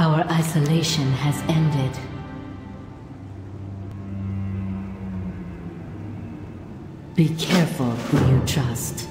Our isolation has ended. Be careful who you trust.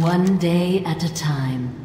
One day at a time.